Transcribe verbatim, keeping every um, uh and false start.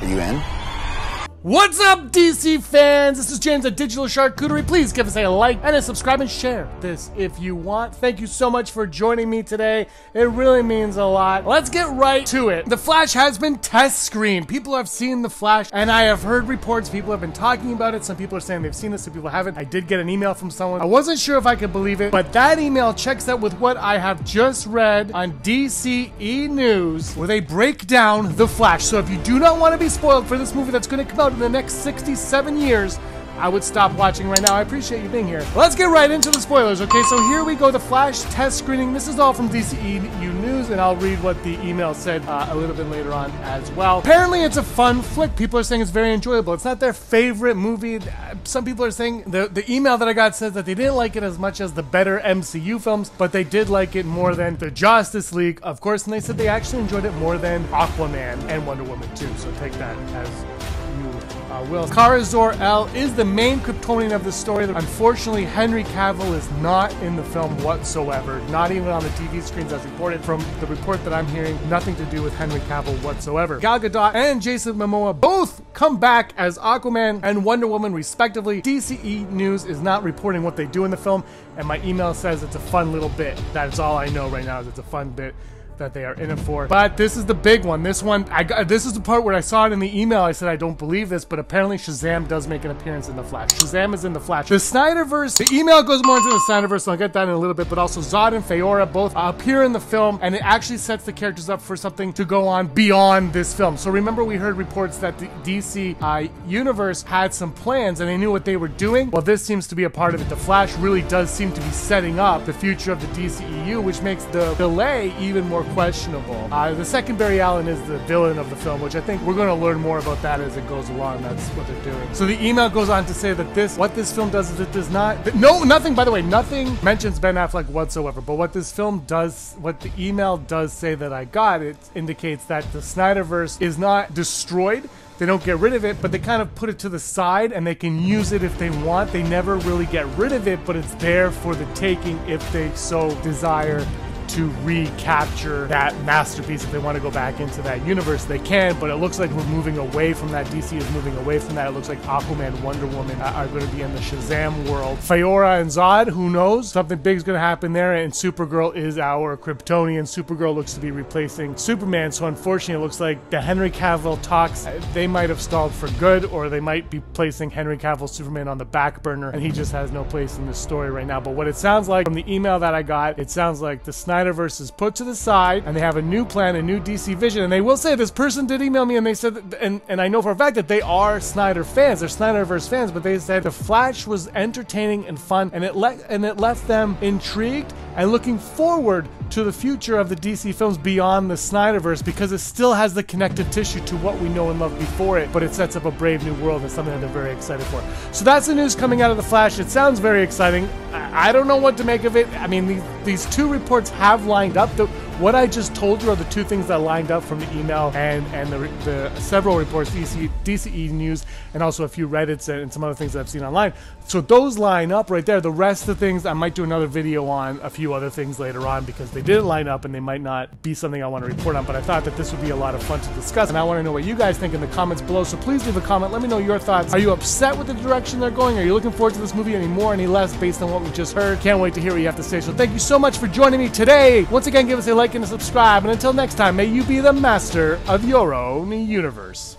Are you in? What's up, D C fans? This is James at Digital Charcuterie. Please give us a like and a subscribe and share this if you want. Thank you so much for joining me today. It really means a lot. Let's get right to it. The Flash has been test screened. People have seen The Flash, and I have heard reports. People have been talking about it. Some people are saying they've seen this, some people haven't. I did get an email from someone. I wasn't sure if I could believe it, but that email checks out with what I have just read on D C E News, where they break down The Flash. So if you do not want to be spoiled for this movie that's going to come out in the next sixty-seven years, I would stop watching right now. I appreciate you being here. Let's get right into the spoilers, okay? So here we go, the Flash test screening. This is all from D C E News, and I'll read what the email said uh, a little bit later on as well. Apparently, it's a fun flick. People are saying it's very enjoyable. It's not their favorite movie. Some people are saying, the, the email that I got says that they didn't like it as much as the better M C U films, but they did like it more than the Justice League, of course, and they said they actually enjoyed it more than Aquaman and Wonder Woman too, so take that as... Uh, Will. Kara Zor-El is the main Kryptonian of the story. Unfortunately, Henry Cavill is not in the film whatsoever, not even on the T V screens as reported. From the report that I'm hearing, nothing to do with Henry Cavill whatsoever. Gal Gadot and Jason Momoa both come back as Aquaman and Wonder Woman respectively. D C E News is not reporting what they do in the film, and my email says it's a fun little bit. That's all I know right now, is it's a fun bit that they are in it for. But this is the big one. This one, I got, this is the part where I saw it in the email. I said, I don't believe this, but apparently Shazam does make an appearance in The Flash. Shazam is in The Flash. The Snyderverse, the email goes more into the Snyderverse, so I'll get that in a little bit, but also Zod and Faora both appear in the film, and it actually sets the characters up for something to go on beyond this film. So remember, we heard reports that the D C uh, universe had some plans and they knew what they were doing. Well, this seems to be a part of it. The Flash really does seem to be setting up the future of the D C E U, which makes the delay even more questionable. Uh, the second Barry Allen is the villain of the film, which I think we're going to learn more about that as it goes along. That's what they're doing. So the email goes on to say that this, what this film does is it does not, th no, nothing, by the way, nothing mentions Ben Affleck whatsoever, but what this film does, what the email does say that I got, it indicates that the Snyderverse is not destroyed. They don't get rid of it, but they kind of put it to the side and they can use it if they want. They never really get rid of it, but it's there for the taking if they so desire to recapture that masterpiece. If they want to go back into that universe, they can, but it looks like we're moving away from that. D C is moving away from that. It looks like Aquaman, Wonder Woman are going to be in the Shazam world. Faora and Zod, who knows? Something big is going to happen there, and Supergirl is our Kryptonian. Supergirl looks to be replacing Superman, so unfortunately it looks like the Henry Cavill talks, they might have stalled for good, or they might be placing Henry Cavill Superman on the back burner, and he just has no place in this story right now. But what it sounds like from the email that I got, it sounds like the Snyder Snyderverse is put to the side, and they have a new plan, a new D C vision. And they will say, this person did email me, and they said, that, and, and I know for a fact that they are Snyder fans, they're Snyderverse fans, but they said The Flash was entertaining and fun, and it, le and it left them intrigued and looking forward to the future of the D C films beyond the Snyderverse, because it still has the connective tissue to what we know and love before it, but it sets up a brave new world and something that they're very excited for. So that's the news coming out of The Flash. It sounds very exciting. I, I don't know what to make of it. I mean, these, these two reports have lined up. The, what I just told you are the two things that lined up from the email and, and the, the several reports, D C, D C E News, and also a few Reddits and some other things that I've seen online. So those line up right there. The rest of the things, I might do another video on a few other things later on, because they didn't line up and they might not be something I want to report on, but I thought that this would be a lot of fun to discuss, and I want to know what you guys think in the comments below. So please leave a comment. Let me know your thoughts. Are you upset with the direction they're going? Are you looking forward to this movie any more, any less, based on what we just heard? Can't wait to hear what you have to say. So thank you so much for joining me today. Once again, give us a like and a subscribe, and until next time, may you be the master of your own universe.